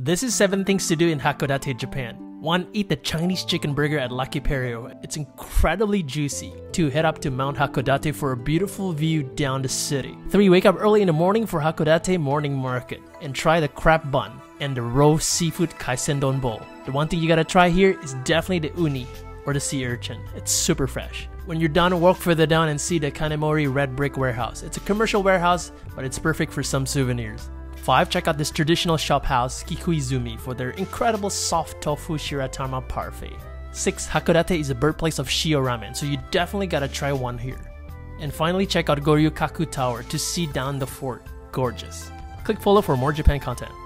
This is 7 things to do in Hakodate, Japan. 1. Eat the Chinese chicken burger at Lucky Pierrot. It's incredibly juicy. 2. Head up to Mount Hakodate for a beautiful view down the city. 3. Wake up early in the morning for Hakodate Morning Market and try the crab bun and the roast seafood kaisendon bowl. The one thing you gotta try here is definitely the uni or the sea urchin. It's super fresh. When you're done, walk further down and see the Kanemori Red Brick Warehouse. It's a commercial warehouse, but it's perfect for some souvenirs. 5. Check out this traditional shop house, Kikuizumi, for their incredible soft tofu Shiratama Parfait. 6. Hakodate is a birthplace of Shio ramen, so you definitely gotta try one here. And finally, check out Goryokaku Tower to see down the fort. Gorgeous. Click follow for more Japan content.